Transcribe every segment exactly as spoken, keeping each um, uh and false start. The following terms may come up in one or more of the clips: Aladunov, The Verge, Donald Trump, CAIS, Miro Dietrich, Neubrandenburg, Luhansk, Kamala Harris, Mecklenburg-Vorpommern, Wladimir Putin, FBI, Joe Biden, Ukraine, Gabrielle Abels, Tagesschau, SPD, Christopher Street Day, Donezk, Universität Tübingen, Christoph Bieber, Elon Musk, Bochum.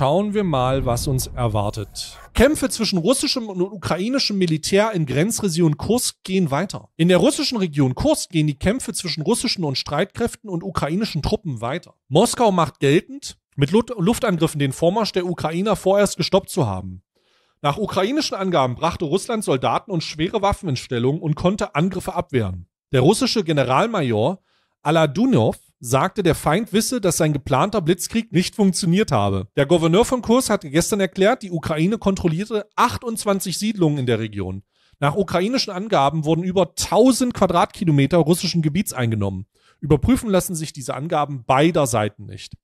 Schauen wir mal, was uns erwartet. Kämpfe zwischen russischem und ukrainischem Militär in Grenzregion Kursk gehen weiter. In der russischen Region Kursk gehen die Kämpfe zwischen russischen und Streitkräften und ukrainischen Truppen weiter. Moskau macht geltend, mit Luftangriffen den Vormarsch der Ukrainer vorerst gestoppt zu haben. Nach ukrainischen Angaben brachte Russland Soldaten und schwere Waffen in Stellung und konnte Angriffe abwehren. Der russische Generalmajor Aladunov sagte, der Feind wisse, dass sein geplanter Blitzkrieg nicht funktioniert habe. Der Gouverneur von Kursk hatte gestern erklärt, die Ukraine kontrollierte achtundzwanzig Siedlungen in der Region. Nach ukrainischen Angaben wurden über tausend Quadratkilometer russischen Gebiets eingenommen. Überprüfen lassen sich diese Angaben beider Seiten nicht.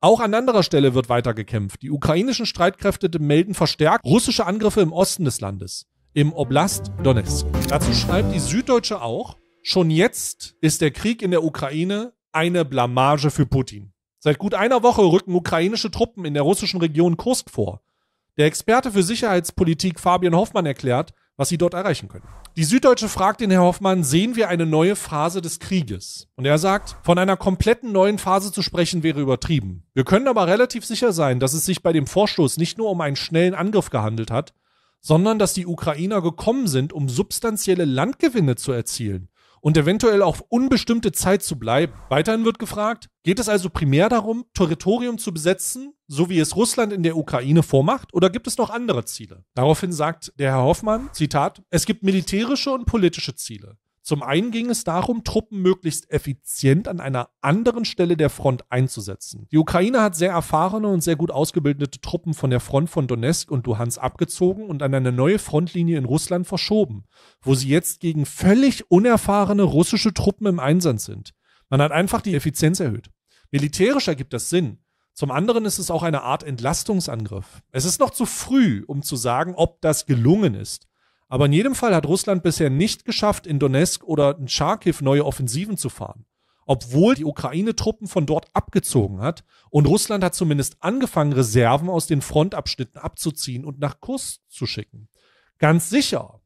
Auch an anderer Stelle wird weiter gekämpft. Die ukrainischen Streitkräfte melden verstärkt russische Angriffe im Osten des Landes, im Oblast Donezk. Dazu schreibt die Süddeutsche auch, schon jetzt ist der Krieg in der Ukraine eine Blamage für Putin. Seit gut einer Woche rücken ukrainische Truppen in der russischen Region Kursk vor. Der Experte für Sicherheitspolitik Fabian Hoffmann erklärt, was sie dort erreichen können. Die Süddeutsche fragt den Herrn Hoffmann, sehen wir eine neue Phase des Krieges? Und er sagt, von einer kompletten neuen Phase zu sprechen wäre übertrieben. Wir können aber relativ sicher sein, dass es sich bei dem Vorstoß nicht nur um einen schnellen Angriff gehandelt hat, sondern dass die Ukrainer gekommen sind, um substanzielle Landgewinne zu erzielen und eventuell auf unbestimmte Zeit zu bleiben. Weiterhin wird gefragt, geht es also primär darum, Territorium zu besetzen, so wie es Russland in der Ukraine vormacht, oder gibt es noch andere Ziele? Daraufhin sagt der Herr Hoffmann, Zitat, es gibt militärische und politische Ziele. Zum einen ging es darum, Truppen möglichst effizient an einer anderen Stelle der Front einzusetzen. Die Ukraine hat sehr erfahrene und sehr gut ausgebildete Truppen von der Front von Donezk und Luhansk abgezogen und an eine neue Frontlinie in Russland verschoben, wo sie jetzt gegen völlig unerfahrene russische Truppen im Einsatz sind. Man hat einfach die Effizienz erhöht. Militärisch ergibt das Sinn. Zum anderen ist es auch eine Art Entlastungsangriff. Es ist noch zu früh, um zu sagen, ob das gelungen ist. Aber in jedem Fall hat Russland bisher nicht geschafft, in Donezk oder in Charkiv neue Offensiven zu fahren. Obwohl die Ukraine Truppen von dort abgezogen hat und Russland hat zumindest angefangen, Reserven aus den Frontabschnitten abzuziehen und nach Kursk zu schicken. Ganz sicher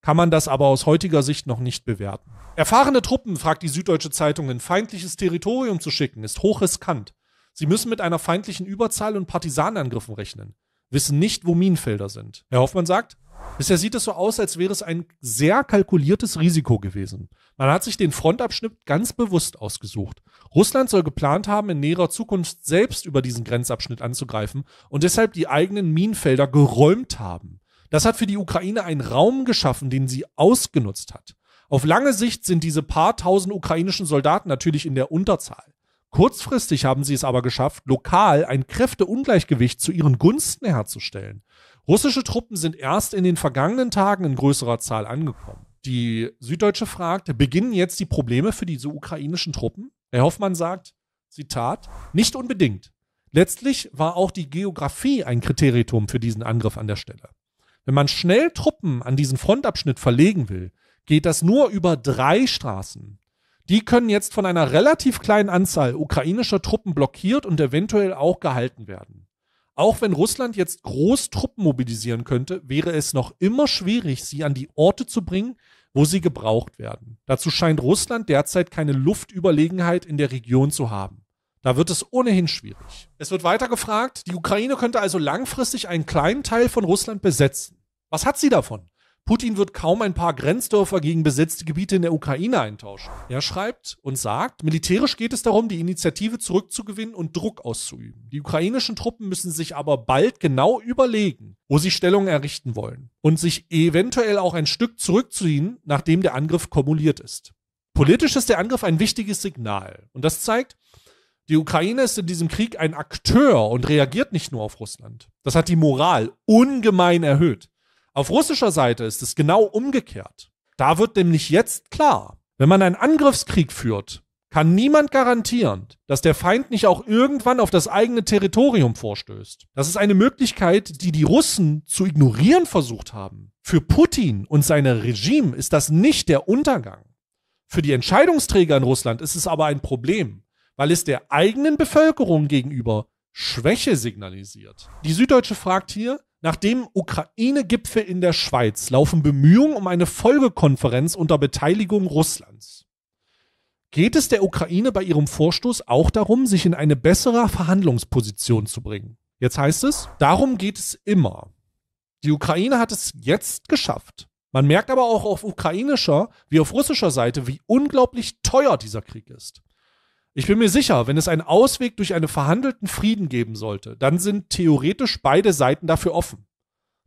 kann man das aber aus heutiger Sicht noch nicht bewerten. Erfahrene Truppen, fragt die Süddeutsche Zeitung, in feindliches Territorium zu schicken, ist hochriskant. Sie müssen mit einer feindlichen Überzahl und Partisanenangriffen rechnen, wissen nicht, wo Minenfelder sind. Herr Hoffmann sagt, bisher sieht es so aus, als wäre es ein sehr kalkuliertes Risiko gewesen. Man hat sich den Frontabschnitt ganz bewusst ausgesucht. Russland soll geplant haben, in näherer Zukunft selbst über diesen Grenzabschnitt anzugreifen und deshalb die eigenen Minenfelder geräumt haben. Das hat für die Ukraine einen Raum geschaffen, den sie ausgenutzt hat. Auf lange Sicht sind diese paar tausend ukrainischen Soldaten natürlich in der Unterzahl. Kurzfristig haben sie es aber geschafft, lokal ein Kräfteungleichgewicht zu ihren Gunsten herzustellen. Russische Truppen sind erst in den vergangenen Tagen in größerer Zahl angekommen. Die Süddeutsche fragt, beginnen jetzt die Probleme für diese ukrainischen Truppen? Herr Hoffmann sagt, Zitat, nicht unbedingt. Letztlich war auch die Geografie ein Kriterium für diesen Angriff an der Stelle. Wenn man schnell Truppen an diesen Frontabschnitt verlegen will, geht das nur über drei Straßen. Die können jetzt von einer relativ kleinen Anzahl ukrainischer Truppen blockiert und eventuell auch gehalten werden. Auch wenn Russland jetzt groß Truppen mobilisieren könnte, wäre es noch immer schwierig, sie an die Orte zu bringen, wo sie gebraucht werden. Dazu scheint Russland derzeit keine Luftüberlegenheit in der Region zu haben. Da wird es ohnehin schwierig. Es wird weiter gefragt, die Ukraine könnte also langfristig einen kleinen Teil von Russland besetzen. Was hat sie davon? Putin wird kaum ein paar Grenzdörfer gegen besetzte Gebiete in der Ukraine eintauschen. Er schreibt und sagt, militärisch geht es darum, die Initiative zurückzugewinnen und Druck auszuüben. Die ukrainischen Truppen müssen sich aber bald genau überlegen, wo sie Stellungen errichten wollen und sich eventuell auch ein Stück zurückziehen, nachdem der Angriff kumuliert ist. Politisch ist der Angriff ein wichtiges Signal und das zeigt, die Ukraine ist in diesem Krieg ein Akteur und reagiert nicht nur auf Russland. Das hat die Moral ungemein erhöht. Auf russischer Seite ist es genau umgekehrt. Da wird nämlich jetzt klar, wenn man einen Angriffskrieg führt, kann niemand garantieren, dass der Feind nicht auch irgendwann auf das eigene Territorium vorstößt. Das ist eine Möglichkeit, die die Russen zu ignorieren versucht haben. Für Putin und sein Regime ist das nicht der Untergang. Für die Entscheidungsträger in Russland ist es aber ein Problem, weil es der eigenen Bevölkerung gegenüber Schwäche signalisiert. Die Süddeutsche fragt hier, nach dem Ukraine-Gipfel in der Schweiz laufen Bemühungen um eine Folgekonferenz unter Beteiligung Russlands. Geht es der Ukraine bei ihrem Vorstoß auch darum, sich in eine bessere Verhandlungsposition zu bringen? Jetzt heißt es, darum geht es immer. Die Ukraine hat es jetzt geschafft. Man merkt aber auch auf ukrainischer wie auf russischer Seite, wie unglaublich teuer dieser Krieg ist. Ich bin mir sicher, wenn es einen Ausweg durch einen verhandelten Frieden geben sollte, dann sind theoretisch beide Seiten dafür offen.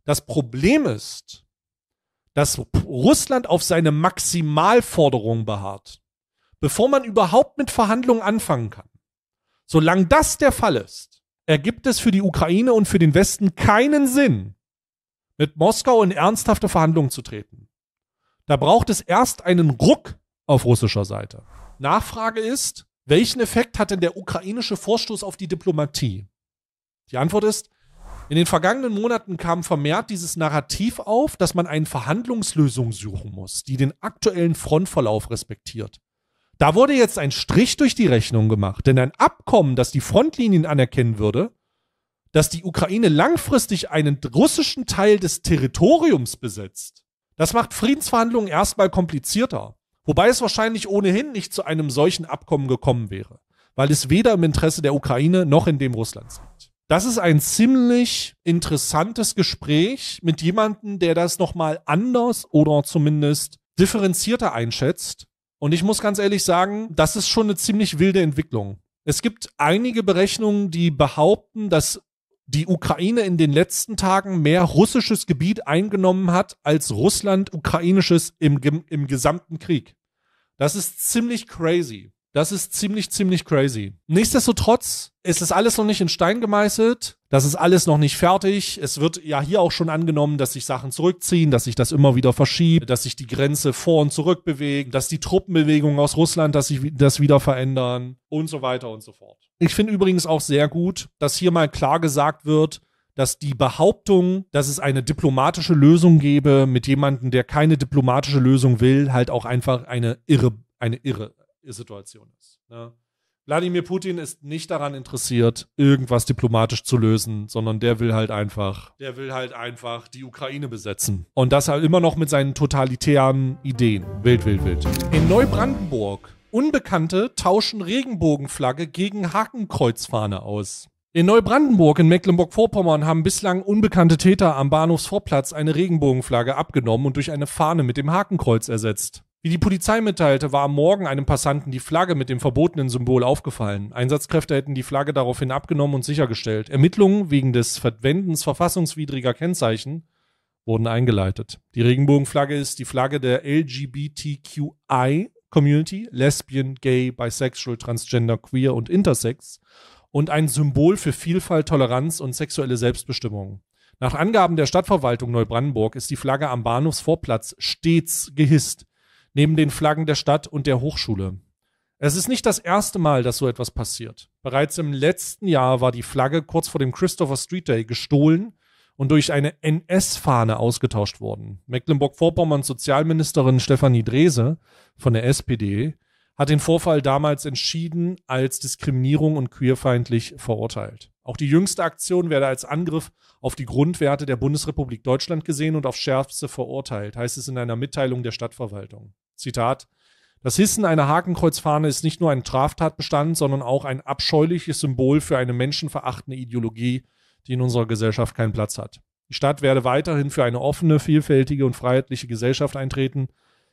Das Problem ist, dass Russland auf seine Maximalforderung beharrt, bevor man überhaupt mit Verhandlungen anfangen kann. Solange das der Fall ist, ergibt es für die Ukraine und für den Westen keinen Sinn, mit Moskau in ernsthafte Verhandlungen zu treten. Da braucht es erst einen Ruck auf russischer Seite. Nachfrage ist, welchen Effekt hat denn der ukrainische Vorstoß auf die Diplomatie? Die Antwort ist, in den vergangenen Monaten kam vermehrt dieses Narrativ auf, dass man eine Verhandlungslösung suchen muss, die den aktuellen Frontverlauf respektiert. Da wurde jetzt ein Strich durch die Rechnung gemacht, denn ein Abkommen, das die Frontlinien anerkennen würde, dass die Ukraine langfristig einen russischen Teil des Territoriums besetzt, das macht Friedensverhandlungen erstmal komplizierter. Wobei es wahrscheinlich ohnehin nicht zu einem solchen Abkommen gekommen wäre, weil es weder im Interesse der Ukraine noch in dem Russlands liegt. Das ist ein ziemlich interessantes Gespräch mit jemandem, der das nochmal anders oder zumindest differenzierter einschätzt. Und ich muss ganz ehrlich sagen, das ist schon eine ziemlich wilde Entwicklung. Es gibt einige Berechnungen, die behaupten, dass die Ukraine in den letzten Tagen mehr russisches Gebiet eingenommen hat, als Russland ukrainisches im, im gesamten Krieg. Das ist ziemlich crazy. Das ist ziemlich, ziemlich crazy. Nichtsdestotrotz ist das alles noch nicht in Stein gemeißelt. Das ist alles noch nicht fertig. Es wird ja hier auch schon angenommen, dass sich Sachen zurückziehen, dass sich das immer wieder verschiebt, dass sich die Grenze vor und zurück bewegen, dass die Truppenbewegungen aus Russland, dass sich das wieder verändern und so weiter und so fort. Ich finde übrigens auch sehr gut, dass hier mal klar gesagt wird, dass die Behauptung, dass es eine diplomatische Lösung gäbe mit jemandem, der keine diplomatische Lösung will, halt auch einfach eine irre, eine irre Situation ist. Ne? Wladimir Putin ist nicht daran interessiert, irgendwas diplomatisch zu lösen, sondern der will halt einfach, der will halt einfach die Ukraine besetzen. Und das halt immer noch mit seinen totalitären Ideen. Wild, wild, wild. In Neubrandenburg. Unbekannte tauschen Regenbogenflagge gegen Hakenkreuzfahne aus. In Neubrandenburg in Mecklenburg-Vorpommern haben bislang unbekannte Täter am Bahnhofsvorplatz eine Regenbogenflagge abgenommen und durch eine Fahne mit dem Hakenkreuz ersetzt. Wie die Polizei mitteilte, war am Morgen einem Passanten die Flagge mit dem verbotenen Symbol aufgefallen. Einsatzkräfte hätten die Flagge daraufhin abgenommen und sichergestellt. Ermittlungen wegen des Verwendens verfassungswidriger Kennzeichen wurden eingeleitet. Die Regenbogenflagge ist die Flagge der L G B T Q I-Community, Lesbian, Gay, Bisexual, Transgender, Queer und Intersex und ein Symbol für Vielfalt, Toleranz und sexuelle Selbstbestimmung. Nach Angaben der Stadtverwaltung Neubrandenburg ist die Flagge am Bahnhofsvorplatz stets gehisst, neben den Flaggen der Stadt und der Hochschule. Es ist nicht das erste Mal, dass so etwas passiert. Bereits im letzten Jahr war die Flagge kurz vor dem Christopher Street Day gestohlen und durch eine N S-Fahne ausgetauscht worden. Mecklenburg-Vorpommerns Sozialministerin Stefanie Drese von der S P D hat den Vorfall damals entschieden als Diskriminierung und queerfeindlich verurteilt. Auch die jüngste Aktion werde als Angriff auf die Grundwerte der Bundesrepublik Deutschland gesehen und auf Schärfste verurteilt, heißt es in einer Mitteilung der Stadtverwaltung. Zitat: Das Hissen einer Hakenkreuzfahne ist nicht nur ein Straftatbestand, sondern auch ein abscheuliches Symbol für eine menschenverachtende Ideologie, die in unserer Gesellschaft keinen Platz hat. Die Stadt werde weiterhin für eine offene, vielfältige und freiheitliche Gesellschaft eintreten,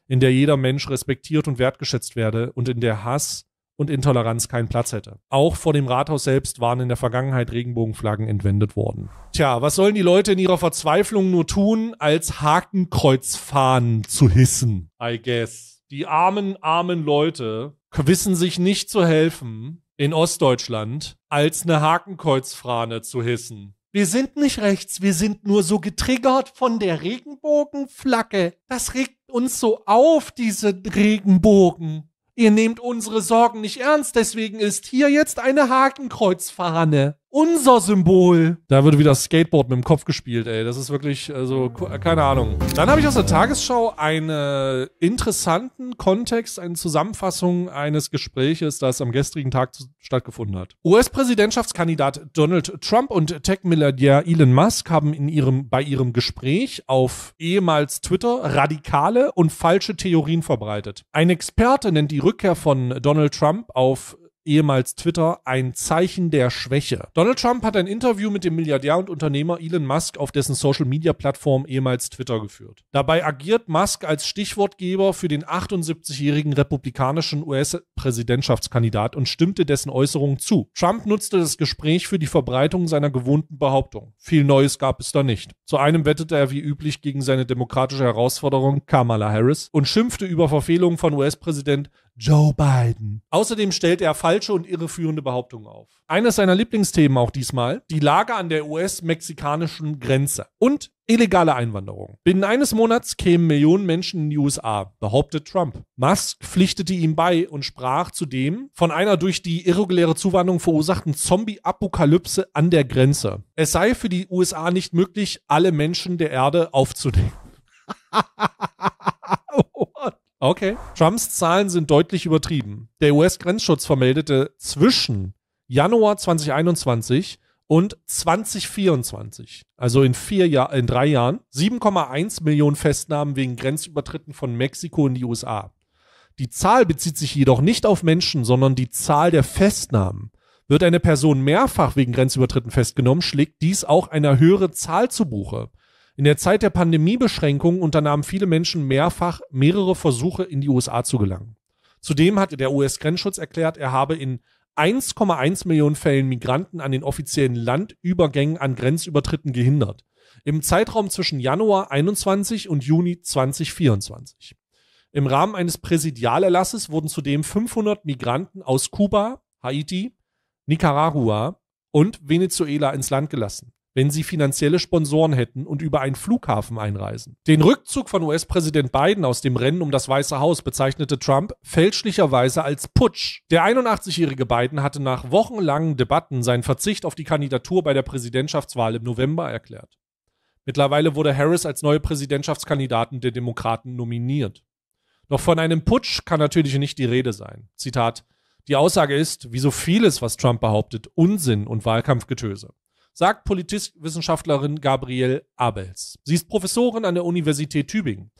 in der jeder Mensch respektiert und wertgeschätzt werde und in der Hass und Intoleranz keinen Platz hätte. Auch vor dem Rathaus selbst waren in der Vergangenheit Regenbogenflaggen entwendet worden. Tja, was sollen die Leute in ihrer Verzweiflung nur tun, als Hakenkreuzfahnen zu hissen? I guess. Die armen, armen Leute wissen sich nicht zu helfen, in Ostdeutschland, als eine Hakenkreuzfahne zu hissen. Wir sind nicht rechts, wir sind nur so getriggert von der Regenbogenflagge. Das regt uns so auf, diese Regenbogen. Ihr nehmt unsere Sorgen nicht ernst, deswegen ist hier jetzt eine Hakenkreuzfahne. Unser Symbol. Da wird wieder Skateboard mit dem Kopf gespielt, ey. Das ist wirklich, also, keine Ahnung. Dann habe ich aus der Tagesschau einen interessanten Kontext, eine Zusammenfassung eines Gespräches, das am gestrigen Tag stattgefunden hat. U S-Präsidentschaftskandidat Donald Trump und Tech-Milliardär Elon Musk haben in ihrem, bei ihrem Gespräch auf ehemals Twitter radikale und falsche Theorien verbreitet. Ein Experte nennt die Rückkehr von Donald Trump auf ehemals Twitter, ein Zeichen der Schwäche. Donald Trump hat ein Interview mit dem Milliardär und Unternehmer Elon Musk auf dessen Social-Media-Plattform ehemals Twitter geführt. Dabei agiert Musk als Stichwortgeber für den achtundsiebzigjährigen republikanischen U S-Präsidentschaftskandidat und stimmte dessen Äußerungen zu. Trump nutzte das Gespräch für die Verbreitung seiner gewohnten Behauptung. Viel Neues gab es da nicht. Zu einem wettete er wie üblich gegen seine demokratische Herausforderin Kamala Harris und schimpfte über Verfehlungen von U S-Präsident Joe Biden. Außerdem stellte er falsche und irreführende Behauptungen auf. Eines seiner Lieblingsthemen auch diesmal, die Lage an der U S-mexikanischen Grenze und illegale Einwanderung. Binnen eines Monats kämen Millionen Menschen in die U S A, behauptet Trump. Musk pflichtete ihm bei und sprach zudem von einer durch die irreguläre Zuwanderung verursachten Zombie-Apokalypse an der Grenze. Es sei für die U S A nicht möglich, alle Menschen der Erde aufzunehmen. Okay. Trumps Zahlen sind deutlich übertrieben. Der U S-Grenzschutz vermeldete zwischen Januar zweitausendeinundzwanzig und zweitausendvierundzwanzig, also in, vier Jahr, in drei Jahren, sieben Komma eins Millionen Festnahmen wegen Grenzübertritten von Mexiko in die U S A. Die Zahl bezieht sich jedoch nicht auf Menschen, sondern die Zahl der Festnahmen. Wird eine Person mehrfach wegen Grenzübertritten festgenommen, schlägt dies auch eine höhere Zahl zu Buche. In der Zeit der Pandemiebeschränkungen unternahmen viele Menschen mehrfach mehrere Versuche, in die U S A zu gelangen. Zudem hatte der U S-Grenzschutz erklärt, er habe in eins Komma eins Millionen Fällen Migranten an den offiziellen Landübergängen an Grenzübertritten gehindert. Im Zeitraum zwischen Januar einundzwanzig und Juni zweitausendvierundzwanzig. Im Rahmen eines Präsidialerlasses wurden zudem fünfhundert Migranten aus Kuba, Haiti, Nicaragua und Venezuela ins Land gelassen, wenn sie finanzielle Sponsoren hätten und über einen Flughafen einreisen. Den Rückzug von U S-Präsident Biden aus dem Rennen um das Weiße Haus bezeichnete Trump fälschlicherweise als Putsch. Der einundachtzigjährige Biden hatte nach wochenlangen Debatten seinen Verzicht auf die Kandidatur bei der Präsidentschaftswahl im November erklärt. Mittlerweile wurde Harris als neue Präsidentschaftskandidatin der Demokraten nominiert. Doch von einem Putsch kann natürlich nicht die Rede sein. Zitat: Die Aussage ist, wie so vieles, was Trump behauptet, Unsinn und Wahlkampfgetöse, sagt Politikwissenschaftlerin Gabrielle Abels. Sie ist Professorin an der Universität Tübingen.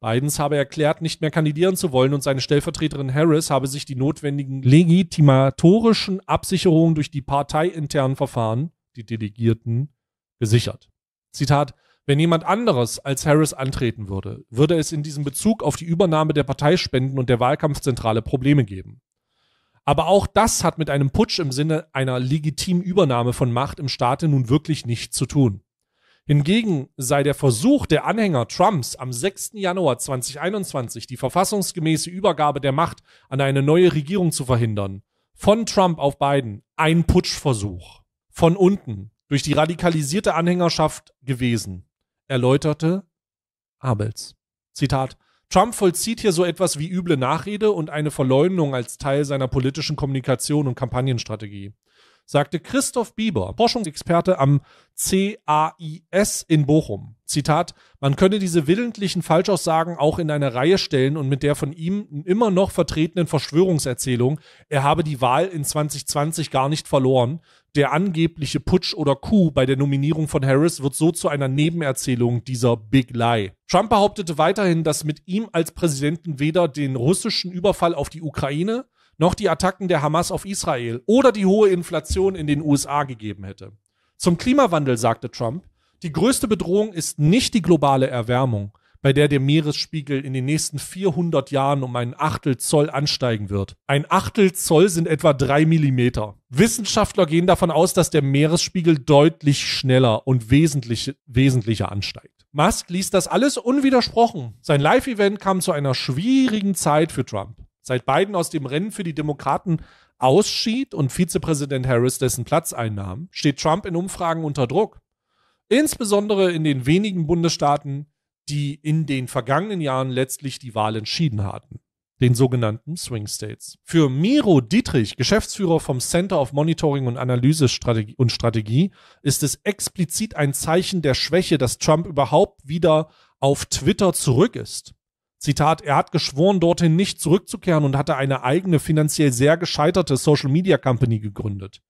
Bidens habe erklärt, nicht mehr kandidieren zu wollen, und seine Stellvertreterin Harris habe sich die notwendigen legitimatorischen Absicherungen durch die parteiinternen Verfahren, die Delegierten, gesichert. Zitat: Wenn jemand anderes als Harris antreten würde, würde es in diesem Bezug auf die Übernahme der Parteispenden und der Wahlkampfzentrale Probleme geben. Aber auch das hat mit einem Putsch im Sinne einer legitimen Übernahme von Macht im Staate nun wirklich nichts zu tun. Hingegen sei der Versuch der Anhänger Trumps am sechsten Januar zweitausendeinundzwanzig, die verfassungsgemäße Übergabe der Macht an eine neue Regierung zu verhindern, von Trump auf Biden ein Putschversuch von unten durch die radikalisierte Anhängerschaft gewesen, erläuterte Abels. Zitat: Trump vollzieht hier so etwas wie üble Nachrede und eine Verleumdung als Teil seiner politischen Kommunikation und Kampagnenstrategie, sagte Christoph Bieber, Forschungsexperte am C A I S in Bochum. Zitat: Man könne diese willentlichen Falschaussagen auch in eine Reihe stellen und mit der von ihm immer noch vertretenen Verschwörungserzählung, er habe die Wahl in zweitausendzwanzig gar nicht verloren, der angebliche Putsch oder Coup bei der Nominierung von Harris wird so zu einer Nebenerzählung dieser Big Lie. Trump behauptete weiterhin, dass mit ihm als Präsidenten weder den russischen Überfall auf die Ukraine noch die Attacken der Hamas auf Israel oder die hohe Inflation in den U S A gegeben hätte. Zum Klimawandel sagte Trump: Die größte Bedrohung ist nicht die globale Erwärmung, bei der der Meeresspiegel in den nächsten vierhundert Jahren um ein Achtel Zoll ansteigen wird. Ein Achtel Zoll sind etwa drei Millimeter. Wissenschaftler gehen davon aus, dass der Meeresspiegel deutlich schneller und wesentlich, wesentlicher ansteigt. Musk ließ das alles unwidersprochen. Sein Live-Event kam zu einer schwierigen Zeit für Trump. Seit Biden aus dem Rennen für die Demokraten ausschied und Vizepräsident Harris dessen Platz einnahm, steht Trump in Umfragen unter Druck. Insbesondere in den wenigen Bundesstaaten, die in den vergangenen Jahren letztlich die Wahl entschieden hatten, den sogenannten Swing States. Für Miro Dietrich, Geschäftsführer vom Center of Monitoring und Analyse und Strategie, ist es explizit ein Zeichen der Schwäche, dass Trump überhaupt wieder auf Twitter zurück ist. Zitat: Er hat geschworen, dorthin nicht zurückzukehren und hatte eine eigene, finanziell sehr gescheiterte Social-Media-Company gegründet.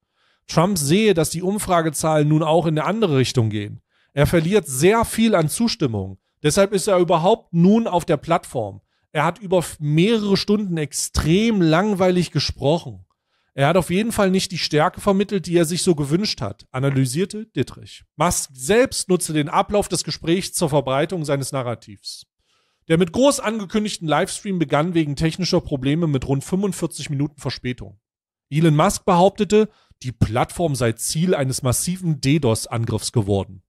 Trump sehe, dass die Umfragezahlen nun auch in eine andere Richtung gehen. Er verliert sehr viel an Zustimmung. Deshalb ist er überhaupt nun auf der Plattform. Er hat über mehrere Stunden extrem langweilig gesprochen. Er hat auf jeden Fall nicht die Stärke vermittelt, die er sich so gewünscht hat, analysierte Dietrich. Musk selbst nutzte den Ablauf des Gesprächs zur Verbreitung seines Narrativs. Der mit groß angekündigten Livestream begann wegen technischer Probleme mit rund fünfundvierzig Minuten Verspätung. Elon Musk behauptete, die Plattform sei Ziel eines massiven DDoS-Angriffs geworden.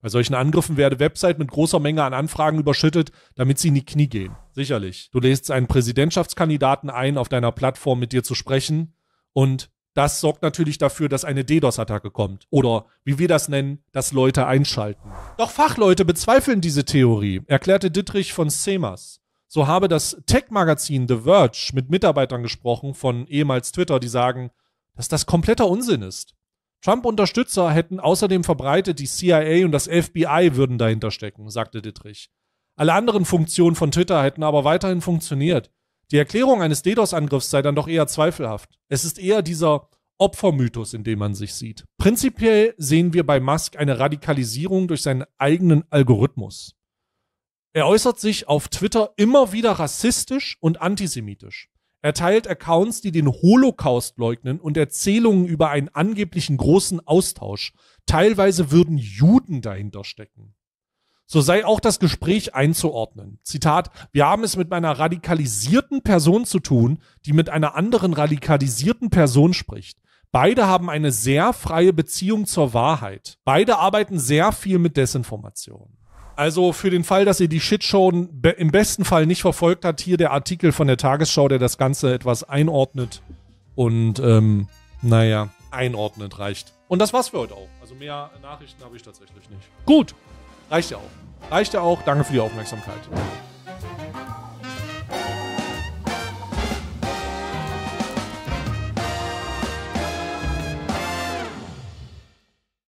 Bei solchen Angriffen werde Website mit großer Menge an Anfragen überschüttet, damit sie in die Knie gehen. Sicherlich. Du lädst einen Präsidentschaftskandidaten ein, auf deiner Plattform mit dir zu sprechen. Und das sorgt natürlich dafür, dass eine DDoS-Attacke kommt. Oder, wie wir das nennen, dass Leute einschalten. Doch Fachleute bezweifeln diese Theorie, erklärte Dietrich von Semas. So habe das Tech-Magazin The Verge mit Mitarbeitern gesprochen von ehemals Twitter, die sagen, dass das kompletter Unsinn ist. Trump-Unterstützer hätten außerdem verbreitet, die C I A und das F B I würden dahinter stecken, sagte Dietrich. Alle anderen Funktionen von Twitter hätten aber weiterhin funktioniert. Die Erklärung eines DDoS-Angriffs sei dann doch eher zweifelhaft. Es ist eher dieser Opfermythos, in dem man sich sieht. Prinzipiell sehen wir bei Musk eine Radikalisierung durch seinen eigenen Algorithmus. Er äußert sich auf Twitter immer wieder rassistisch und antisemitisch. Er teilt Accounts, die den Holocaust leugnen und Erzählungen über einen angeblichen großen Austausch. Teilweise würden Juden dahinter stecken. So sei auch das Gespräch einzuordnen. Zitat, wir haben es mit einer radikalisierten Person zu tun, die mit einer anderen radikalisierten Person spricht. Beide haben eine sehr freie Beziehung zur Wahrheit. Beide arbeiten sehr viel mit Desinformation. Also für den Fall, dass ihr die Shitshow im besten Fall nicht verfolgt habt, hier der Artikel von der Tagesschau, der das Ganze etwas einordnet. Und, ähm, naja, einordnet reicht. Und das war's für heute auch. Also mehr Nachrichten habe ich tatsächlich nicht. Gut, reicht ja auch. Reicht ja auch. Danke für die Aufmerksamkeit.